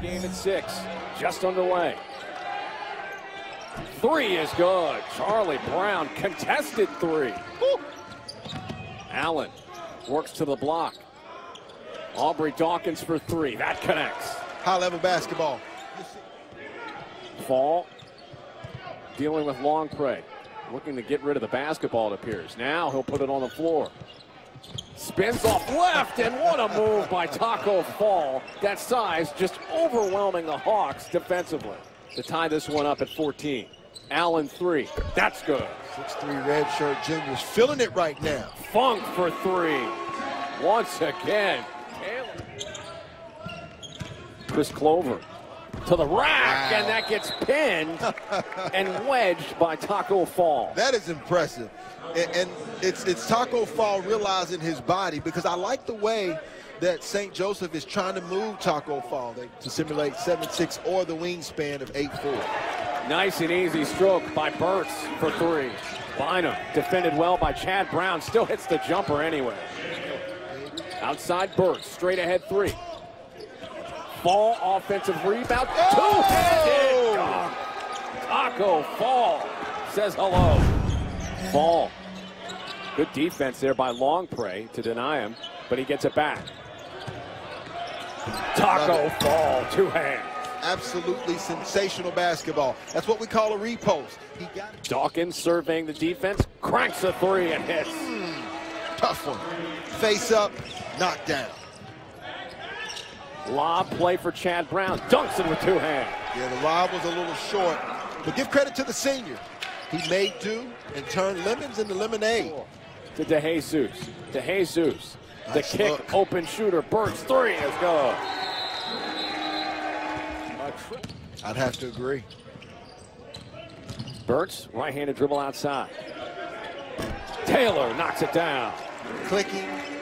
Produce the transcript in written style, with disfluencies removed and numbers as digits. game at 6, just underway. 3 is good. Charlie Brown, contested 3. Ooh. Allen works to the block. Aubrey Dawkins for 3. That connects. High-level basketball. Fall dealing with Longpre, looking to get rid of the basketball, it appears. Now he'll put it on the floor. Spins off left, and what a move by Tacko Fall. That size just overwhelming the Hawks defensively to tie this one up at 14. Allen 3. That's good. 6'3" redshirt junior's feeling it right now. Funk for 3. Once again, Taylor. Chris Clover to the rack, wow. And that gets pinned and wedged by Tacko Fall. That is impressive. And it's Tacko Fall realizing his body, because I like the way that Saint Joseph is trying to move Tacko Fall to simulate 7'6" or the wingspan of 8'4". Nice and easy stroke by Burks for 3. Bynum defended well by Chad Brown, still hits the jumper anyway. Outside Burks, straight ahead 3. Fall, offensive rebound, two-handed. Tacko Fall says hello. Fall, good defense there by Longpre to deny him, but he gets it back. Tacko Fall, two hands. Absolutely sensational basketball. That's what we call a repost. He got it. Dawkins surveying the defense, cranks a 3 and hits. Tough one. Face up, knock down. Lob play for Chad Brown. Dunks it with 2 hands. Yeah, the lob was a little short, but give credit to the senior. He made do and turned lemons into lemonade. To De Jesus. De Jesus. Nice the kick, look. Open shooter. Burks 3 is good. I'd have to agree. Burks, right-handed dribble outside. Taylor knocks it down. Clicking.